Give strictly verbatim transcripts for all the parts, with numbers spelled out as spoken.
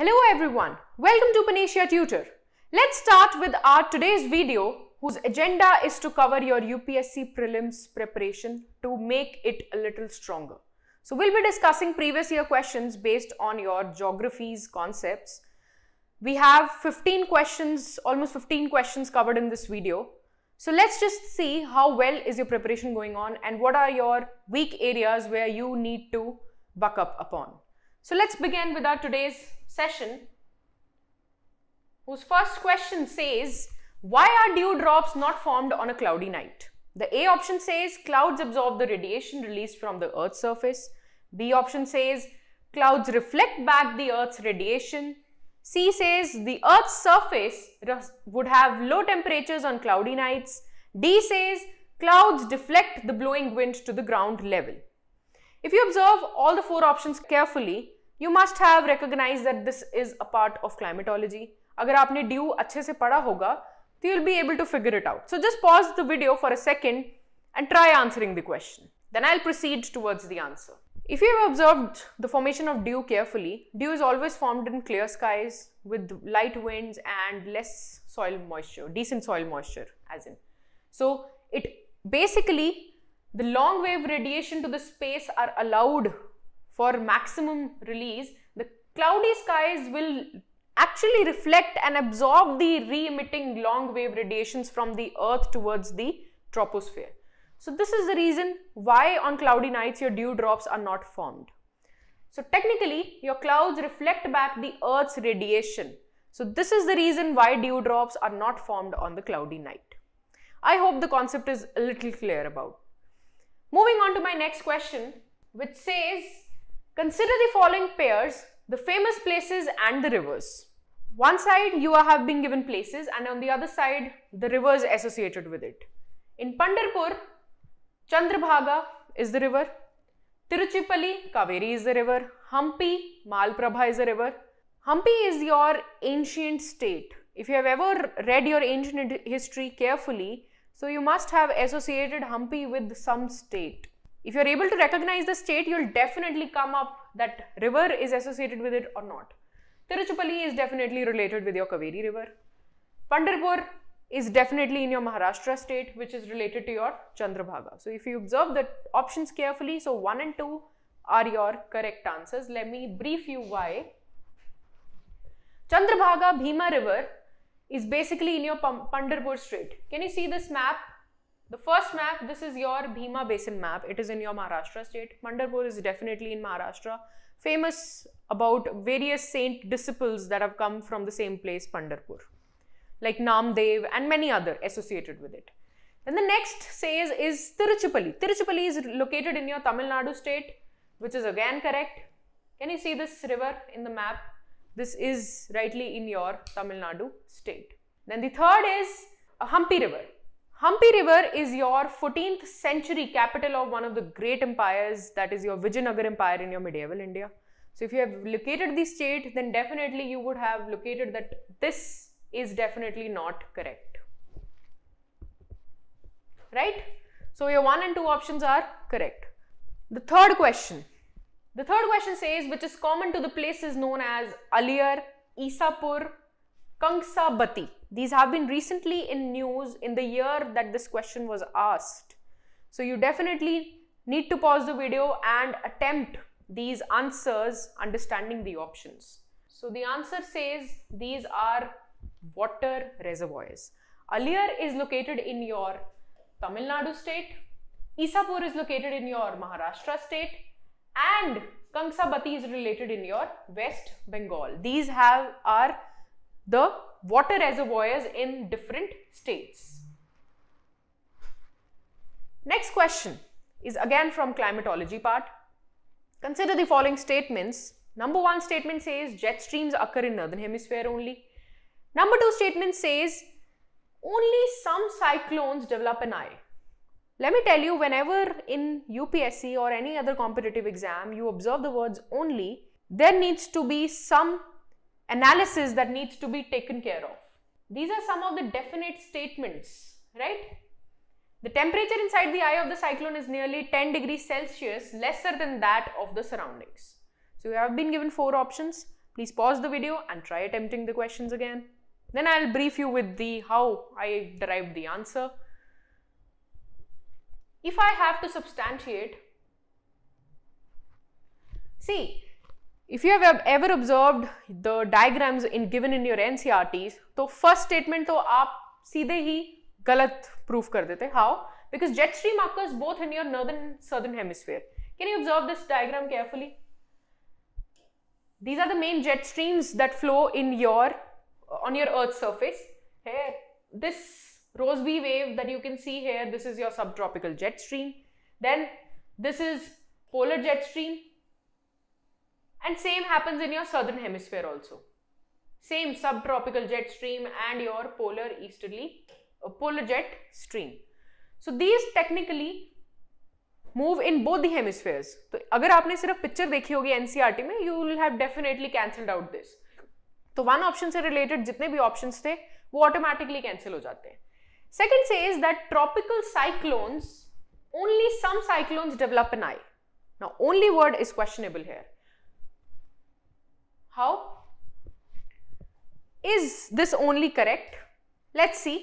Hello everyone, welcome to Panacea Tutor. Let's start with our today's video whose agenda is to cover your U P S C prelims preparation to make it a little stronger. So we'll be discussing previous year questions based on your geographies concepts. We have fifteen questions, almost fifteen questions covered in this video. So let's just see how well is your preparation going on and what are your weak areas where you need to buck up upon. So let's begin with our today's session, whose first question says, why are dew drops not formed on a cloudy night? The A option says clouds absorb the radiation released from the Earth's surface. B option says clouds reflect back the Earth's radiation. C says the Earth's surface would have low temperatures on cloudy nights. D says clouds deflect the blowing wind to the ground level. If you observe all the four options carefully, you must have recognized that this is a part of climatology. Agar aapne dew अच्छे से पढ़ा होगा, तो you'll be able to figure it out. So just pause the video for a second and try answering the question. Then I'll proceed towards the answer. If you have observed the formation of dew carefully, dew is always formed in clear skies with light winds and less soil moisture, decent soil moisture as in. So it basically, the long wave radiation to the space are allowed for maximum release. The cloudy skies will actually reflect and absorb the re-emitting long wave radiations from the Earth towards the troposphere. So this is the reason why on cloudy nights your dew drops are not formed. So technically your clouds reflect back the Earth's radiation. So this is the reason why dew drops are not formed on the cloudy night. I hope the concept is a little clear about. Moving on to my next question, which says, consider the following pairs, the famous places and the rivers. One side you have been given places and on the other side the rivers associated with it. In Pandharpur, Chandrabhaga is the river, Tiruchirappalli, Kaveri is the river, Hampi, Malprabha is the river. Hampi is your ancient state. If you have ever read your ancient history carefully, so you must have associated Hampi with some state. If you are able to recognize the state, you will definitely come up that river is associated with it or not. Tiruchirappalli is definitely related with your Kaveri river. Pandharpur is definitely in your Maharashtra state, which is related to your Chandrabhaga. So if you observe the options carefully, so one and two are your correct answers. Let me brief you why. Chandrabhaga Bhima river is basically in your Pandharpur state. Can you see this map? The first map, this is your Bhima basin map. It is in your Maharashtra state. Pandharpur is definitely in Maharashtra. Famous about various saint disciples that have come from the same place, Pandharpur. Like Namdev and many other associated with it. Then the next says is Tiruchirappalli. Tiruchirappalli is located in your Tamil Nadu state, which is again correct. Can you see this river in the map? This is rightly in your Tamil Nadu state. Then the third is Hampi river. Hampi river is your fourteenth century capital of one of the great empires, that is your Vijayanagar empire in your medieval India. So if you have located the state, then definitely you would have located that this is definitely not correct. Right? So your one and two options are correct. The third question. The third question says, which is common to the places known as Aliyar, Isapur, Kangsabati. These have been recently in news in the year that this question was asked. So you definitely need to pause the video and attempt these answers, understanding the options. So the answer says these are water reservoirs. Aliyar is located in your Tamil Nadu state. Isapur is located in your Maharashtra state. And Kangsabati is related in your West Bengal. These have are the water reservoirs in different states. Next question is again from climatology part. Consider the following statements. Number one statement says jet streams occur in northern hemisphere only. Number two statement says only some cyclones develop an eye. Let me tell you, whenever in U P S C or any other competitive exam you observe the words only, there needs to be some analysis that needs to be taken care of. These are some of the definite statements, right? The temperature inside the eye of the cyclone is nearly ten degrees Celsius, lesser than that of the surroundings. So you have been given four options. Please pause the video and try attempting the questions again. Then I'll brief you with the how I derived the answer. If I have to substantiate, see, if you have ever observed the diagrams in, given in your N C R Ts, तो first statement तो आप सीधे ही गलत proof कर देते. How? Because jet stream occurs both in your northern and southern hemisphere. Can you observe this diagram carefully? These are the main jet streams that flow in your on your Earth's surface. Here, this Rossby wave that you can see here, this is your subtropical jet stream. Then this is polar jet stream. And same happens in your southern hemisphere also. Same subtropical jet stream and your polar easterly, uh, polar jet stream. So these technically move in both the hemispheres. So if you have seen a picture in N C R T, mein, you will have definitely cancelled out this. So one option se related, jitne bhi options the, wo automatically cancel ho jate hain. Second says that tropical cyclones, only some cyclones develop an eye. Now only word is questionable here. How? Is this only correct? Let's see.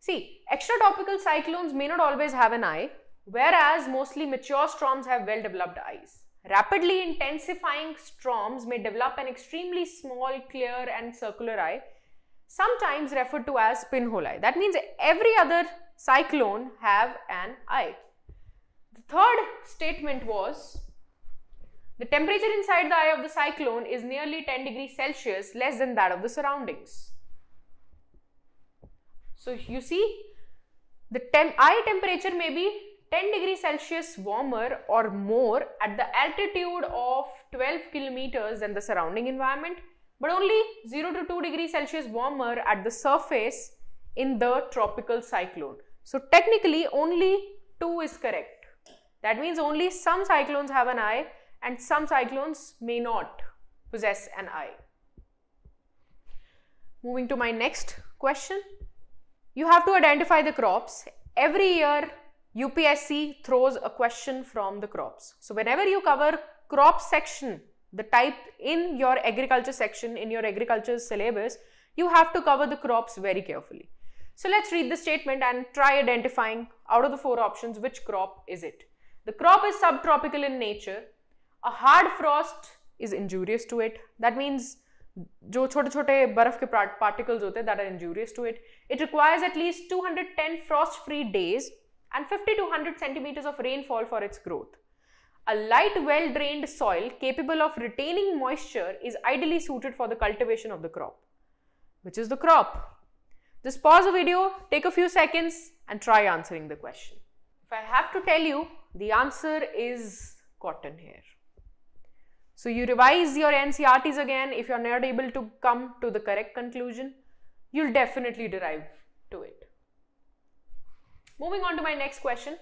See, extratropical cyclones may not always have an eye, whereas mostly mature storms have well-developed eyes. Rapidly intensifying storms may develop an extremely small, clear and circular eye, sometimes referred to as pinhole eye. That means every other cyclone have an eye. The third statement was, the temperature inside the eye of the cyclone is nearly ten degrees Celsius less than that of the surroundings. So you see, the tem- eye temperature may be ten degrees Celsius warmer or more at the altitude of twelve kilometers than the surrounding environment, but only zero to two degrees Celsius warmer at the surface in the tropical cyclone. So technically only two is correct. That means only some cyclones have an eye, and some cyclones may not possess an eye. Moving to my next question. You have to identify the crops. Every year U P S C throws a question from the crops. So whenever you cover crop section, the type in your agriculture section, in your agriculture syllabus, you have to cover the crops very carefully. So let's read the statement and try identifying out of the four options which crop is it. The crop is subtropical in nature. A hard frost is injurious to it. That means जो छोटे छोटे बर्फ के particles होते हैं that are injurious to it. It requires at least two hundred ten frost-free days and fifty to one hundred centimeters of rainfall for its growth. A light, well-drained soil capable of retaining moisture is ideally suited for the cultivation of the crop. Which is the crop? Just pause the video, take a few seconds and try answering the question. If I have to tell you, the answer is cotton here. So you revise your N C R Ts again. If you are not able to come to the correct conclusion, you'll definitely derive to it. Moving on to my next question.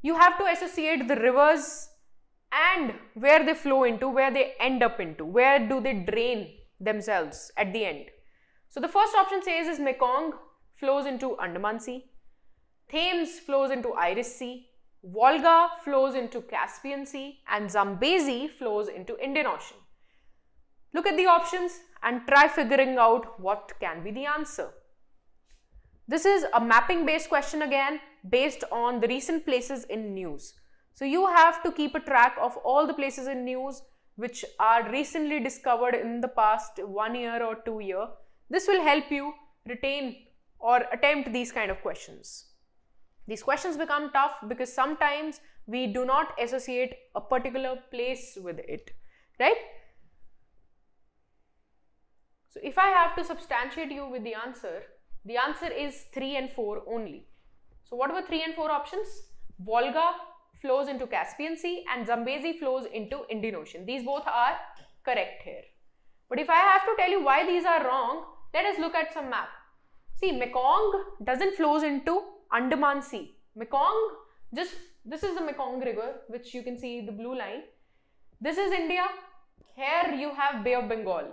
You have to associate the rivers and where they flow into, where they end up into, where do they drain themselves at the end. So the first option says is Mekong flows into Andaman Sea, Thames flows into Irish Sea, Volga flows into Caspian Sea and Zambezi flows into Indian Ocean. Look at the options and try figuring out what can be the answer. This is a mapping based question again based on the recent places in news. So you have to keep a track of all the places in news which are recently discovered in the past one year or two year. This will help you retain or attempt these kind of questions. These questions become tough because sometimes we do not associate a particular place with it, right? So if I have to substantiate you with the answer, the answer is three and four only. So what were three and four options? Volga flows into Caspian Sea and Zambezi flows into Indian Ocean. These both are correct here. But if I have to tell you why these are wrong, let us look at some map. See, Mekong doesn't flows into Andaman Sea. Mekong, just this is the Mekong River, which you can see the blue line. This is India. Here you have Bay of Bengal.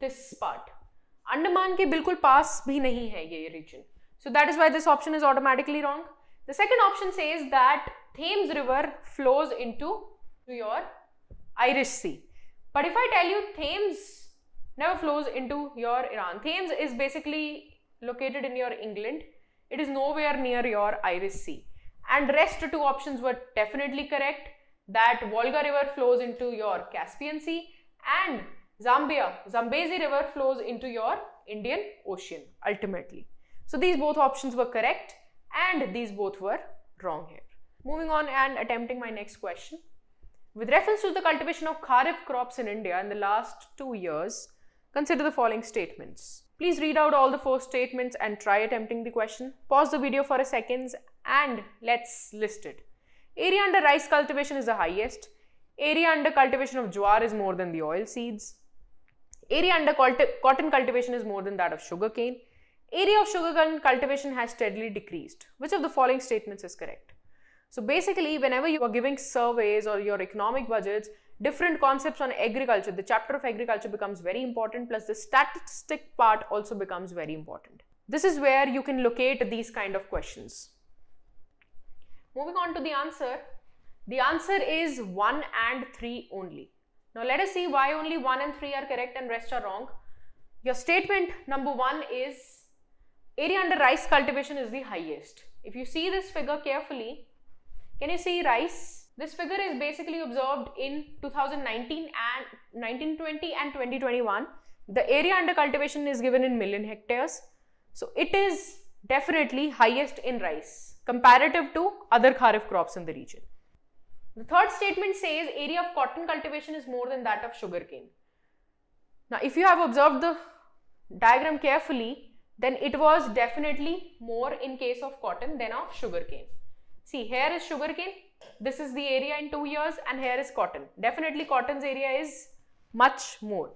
This part. Andaman ke bilkul paas bhi nahi hai ye region. So that is why this option is automatically wrong. The second option says that Thames River flows into your Irish Sea. But if I tell you Thames never flows into your Iran. Thames is basically located in your England. It is nowhere near your Irish Sea. And rest two options were definitely correct. That Volga River flows into your Caspian Sea and Zambia, Zambezi River flows into your Indian Ocean ultimately. So these both options were correct and these both were wrong here. Moving on and attempting my next question. With reference to the cultivation of Kharif crops in India in the last two years, consider the following statements. Please read out all the four statements and try attempting the question. Pause the video for a second and let's list it. Area under rice cultivation is the highest. Area under cultivation of jowar is more than the oil seeds. Area under cotton cultivation is more than that of sugarcane. Area of sugarcane cultivation has steadily decreased. Which of the following statements is correct? So basically, whenever you are giving surveys or your economic budgets, different concepts on agriculture, the chapter of agriculture becomes very important, plus the statistic part also becomes very important. This is where you can locate these kind of questions. Moving on to the answer, the answer is one and three only. Now let us see why only one and three are correct and rest are wrong. Your statement number one is area under rice cultivation is the highest. If you see this figure carefully, can you see rice? This figure is basically observed in two thousand nineteen and nineteen twenty and twenty twenty-one. The area under cultivation is given in million hectares. So it is definitely highest in rice comparative to other Kharif crops in the region. The third statement says area of cotton cultivation is more than that of sugarcane. Now, if you have observed the diagram carefully, then it was definitely more in case of cotton than of sugarcane. See, here is sugarcane, this is the area in two years and here is cotton. Definitely cotton's area is much more.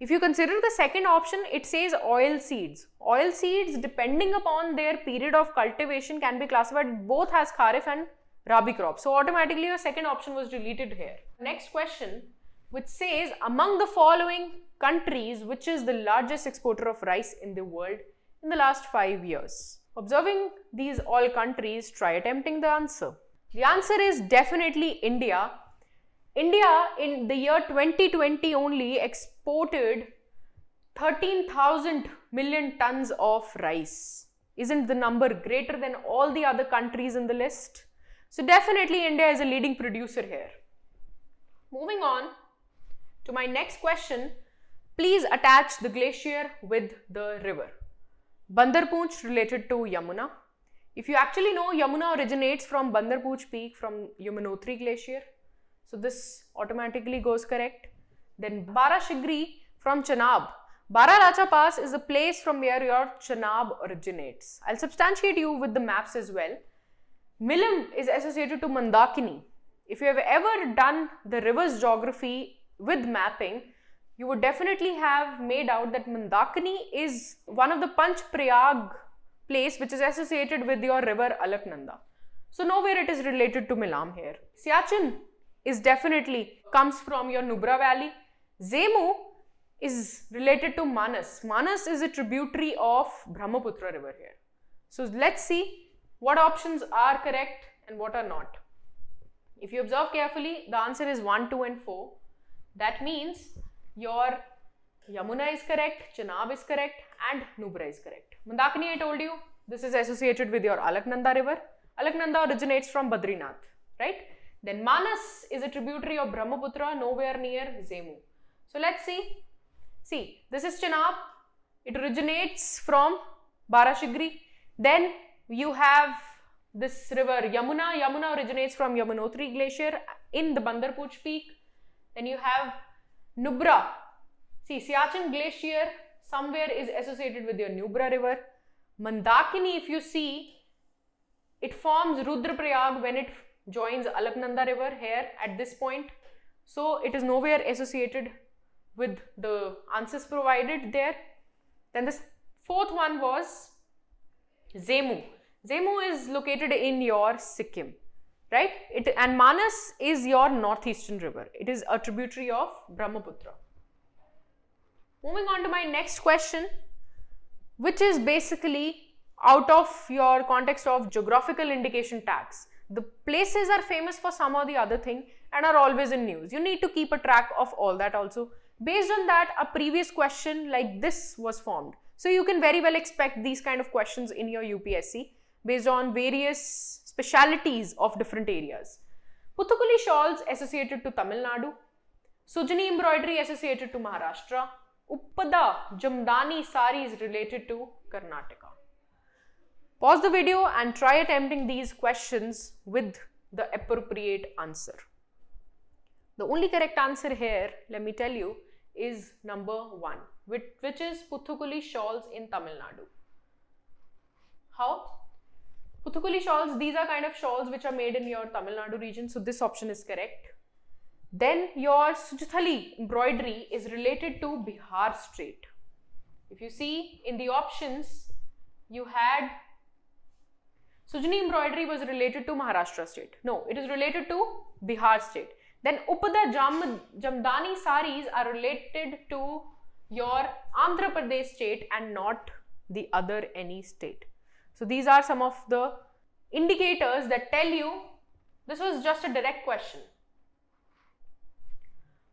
If you consider the second option, it says oil seeds. Oil seeds, depending upon their period of cultivation, can be classified both as Kharif and Rabi crop. So automatically your second option was deleted here. Next question, which says among the following countries, which is the largest exporter of rice in the world in the last five years? Observing these all countries, try attempting the answer. The answer is definitely India. India in the year twenty twenty only exported thirteen thousand million tons of rice. Isn't the number greater than all the other countries in the list? So definitely India is a leading producer here. Moving on to my next question, please attach the glacier with the river. Bandarpoonch related to Yamuna. If you actually know, Yamuna originates from Bandarpoonch peak from Yamunotri glacier. So this automatically goes correct. Then Bara Shigri from Chenab. Bara Racha Pass is a place from where your Chenab originates. I'll substantiate you with the maps as well. Milam is associated to Mandakini. If you have ever done the river's geography with mapping, you would definitely have made out that Mandakini is one of the Panch Prayag place which is associated with your river Alaknanda. So nowhere it is related to Milam here. Siachen is definitely comes from your Nubra valley. Zemu is related to Manas. Manas is a tributary of Brahmaputra river here. So let's see what options are correct and what are not. If you observe carefully, the answer is one, two and four. That means your Yamuna is correct, Chenab is correct and Nubra is correct. Mandakini, I told you, this is associated with your Alaknanda river. Alaknanda originates from Badrinath, right? Then Manas is a tributary of Brahmaputra, nowhere near Zemu. So let's see. See, this is Chenab. It originates from Bara Shigri. Then you have this river Yamuna. Yamuna originates from Yamunotri glacier in the Bandarpoonch peak. Then you have Nubra. See, Siachen glacier somewhere is associated with your Nubra river. Mandakini, if you see, it forms Rudra Prayag when it joins Alaknanda river here at this point. So it is nowhere associated with the answers provided there. Then this fourth one was Zemu. Zemu is located in your Sikkim, right? It, and Manas is your northeastern river. It is a tributary of Brahmaputra. Moving on to my next question, which is basically out of your context of geographical indication tags. The places are famous for some or the other thing and are always in news. You need to keep a track of all that also. Based on that, a previous question like this was formed. So you can very well expect these kind of questions in your U P S C based on various specialities of different areas. Puttukuli shawls associated to Tamil Nadu, Sujani embroidery associated to Maharashtra, Uppada Jamdani saris related to Karnataka. Pause the video and try attempting these questions with the appropriate answer. The only correct answer here, let me tell you, is number one, which, which is Puttukuli shawls in Tamil Nadu. How? Puttukuli shawls, these are kind of shawls which are made in your Tamil Nadu region, so this option is correct. Then your Sujathali embroidery is related to Bihar Strait. If you see in the options, you had Sujani embroidery was related to Maharashtra State. No, it is related to Bihar State. Then Upada Jam, Jamdani saris are related to your Andhra Pradesh state and not the other any state. So these are some of the indicators that tell you this was just a direct question.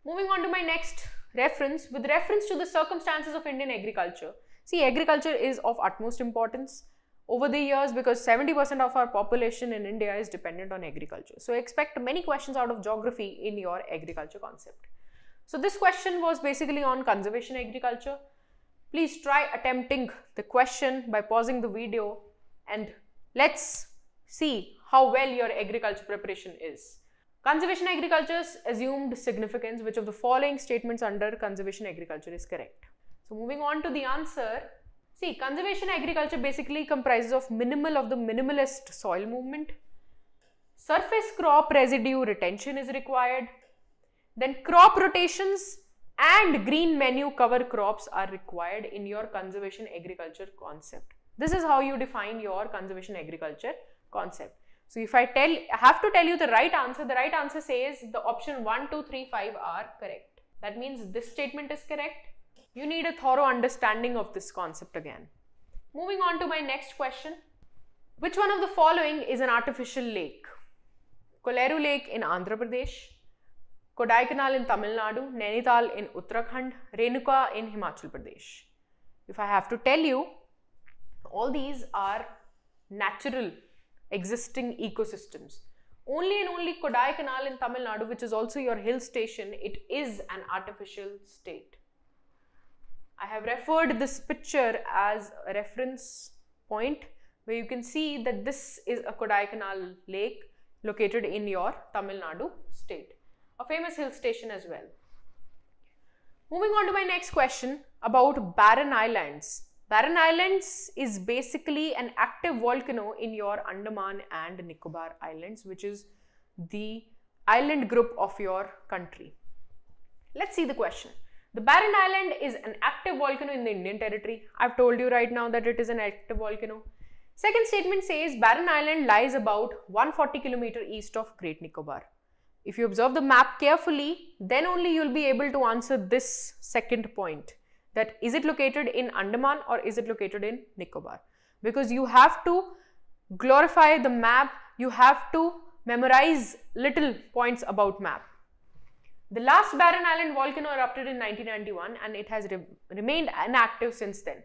Moving on to my next reference, with reference to the circumstances of Indian agriculture. See, agriculture is of utmost importance over the years because seventy percent of our population in India is dependent on agriculture. So expect many questions out of geography in your agriculture concept. So this question was basically on conservation agriculture. Please try attempting the question by pausing the video and let's see how well your agriculture preparation is. Conservation agriculture's assumed significance, which of the following statements under conservation agriculture is correct? So moving on to the answer. See, conservation agriculture basically comprises of minimal of the minimalist soil movement. Surface crop residue retention is required. Then crop rotations and green menu cover crops are required in your conservation agriculture concept. This is how you define your conservation agriculture concept. So if I tell, I have to tell you the right answer, the right answer says the option one, two, three, five are correct. That means this statement is correct. You need a thorough understanding of this concept again. Moving on to my next question. Which one of the following is an artificial lake? Koleru Lake in Andhra Pradesh, Kodai Canal in Tamil Nadu, Nainital in Uttarakhand, Renuka in Himachal Pradesh. If I have to tell you, all these are natural existing ecosystems. Only and only Kodai Canal in Tamil Nadu, which is also your hill station, it is an artificial state. I have referred this picture as a reference point where you can see that this is a Kodai Canal lake located in your Tamil Nadu state, a famous hill station as well. Moving on to my next question about barren islands. Barren Islands is basically an active volcano in your Andaman and Nicobar Islands, which is the island group of your country. Let's see the question. The Barren Island is an active volcano in the Indian territory. I've told you right now that it is an active volcano. Second statement says Barren Island lies about one hundred forty kilometers east of Great Nicobar. If you observe the map carefully, then only you'll be able to answer this second point, that is it located in Andaman or is it located in Nicobar? Because you have to glorify the map, you have to memorize little points about map. The last Barren Island volcano erupted in nineteen ninety-one and it has re remained inactive since then.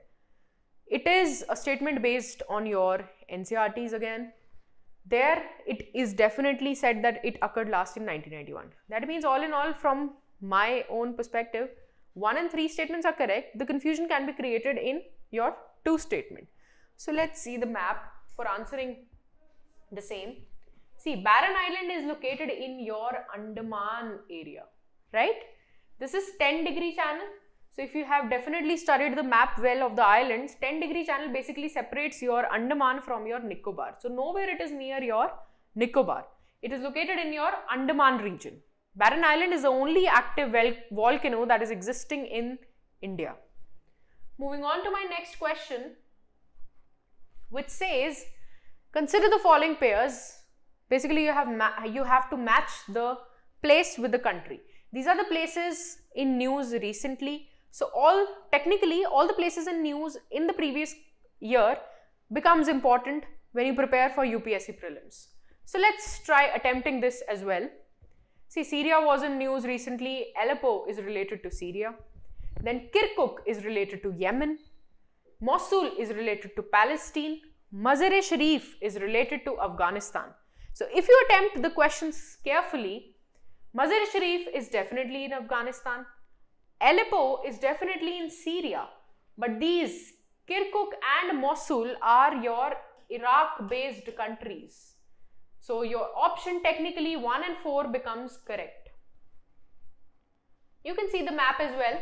It is a statement based on your N C R Ts again. There it is definitely said that it occurred last in nineteen ninety-one. That means all in all, from my own perspective, one and three statements are correct. The confusion can be created in your two statement. So let's see the map for answering the same. See, Barren Island is located in your Andaman area. Right? This is ten degree channel. So if you have definitely studied the map well of the islands, ten degree channel basically separates your Andaman from your Nicobar. So nowhere it is near your Nicobar. It is located in your Andaman region. Barren Island is the only active volcano that is existing in India. Moving on to my next question, which says, consider the following pairs. Basically, you have, you have to match the place with the country. These are the places in news recently. So all, technically, all the places in news in the previous year becomes important when you prepare for U P S C prelims. So let's try attempting this as well. See, Syria was in news recently. Aleppo is related to Syria. Then Kirkuk is related to Yemen. Mosul is related to Palestine. Mazar-e-Sharif is related to Afghanistan. So if you attempt the questions carefully, Mazar-e-Sharif is definitely in Afghanistan. Aleppo is definitely in Syria. But these Kirkuk and Mosul are your Iraq-based countries. So your option technically one and four becomes correct. You can see the map as well.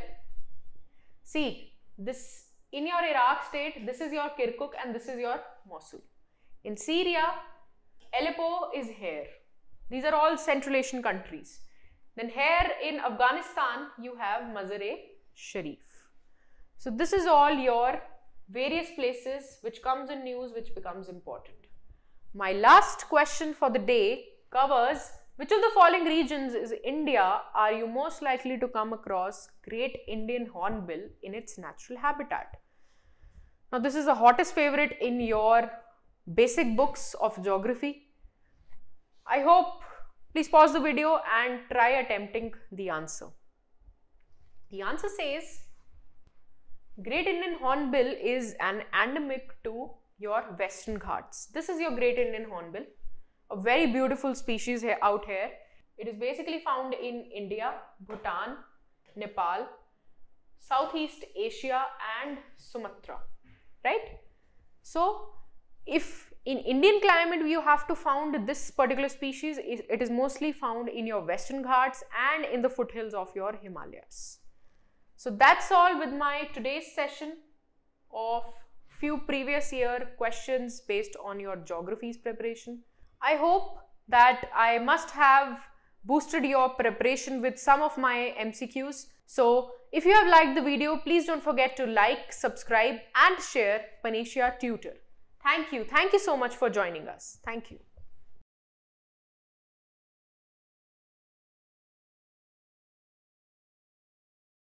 See, this in your Iraq state, this is your Kirkuk and this is your Mosul. In Syria, Aleppo is here. These are all Central Asian countries. Then here in Afghanistan, you have Mazar-e-Sharif. So this is all your various places which comes in news, which becomes important. My last question for the day covers which of the following regions is India are you most likely to come across Great Indian Hornbill in its natural habitat? Now this is the hottest favorite in your basic books of geography. I hope, please pause the video and try attempting the answer. The answer says, Great Indian Hornbill is an endemic to your Western Ghats. This is your Great Indian Hornbill, a very beautiful species here, out here. It is basically found in India, Bhutan, Nepal, Southeast Asia and Sumatra, right? So, if in Indian climate you have to find this particular species, it is mostly found in your Western Ghats and in the foothills of your Himalayas. So that's all with my today's session of few previous year questions based on your geography's preparation. I hope that I must have boosted your preparation with some of my M C Qs. So if you have liked the video, please don't forget to like, subscribe and share Panacea Tutor. Thank you. Thank you so much for joining us. Thank you.